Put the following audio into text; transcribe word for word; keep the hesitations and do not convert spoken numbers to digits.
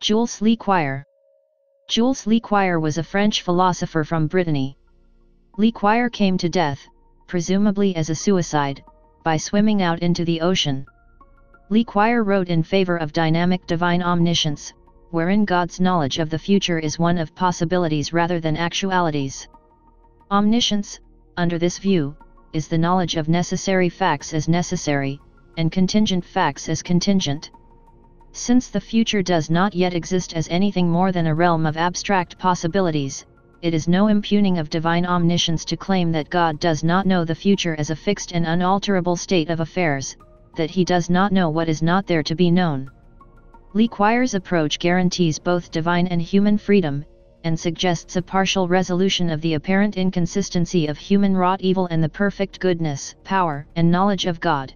Jules Lequier. Jules Lequier was a French philosopher from Brittany. Lequier came to death, presumably as a suicide, by swimming out into the ocean. Lequier wrote in favor of dynamic divine omniscience, wherein God's knowledge of the future is one of possibilities rather than actualities. Omniscience, under this view, is the knowledge of necessary facts as necessary, and contingent facts as contingent. Since the future does not yet exist as anything more than a realm of abstract possibilities, it is no impugning of divine omniscience to claim that God does not know the future as a fixed and unalterable state of affairs, that he does not know what is not there to be known. Lequier's approach guarantees both divine and human freedom, and suggests a partial resolution of the apparent inconsistency of human-wrought evil and the perfect goodness, power, and knowledge of God.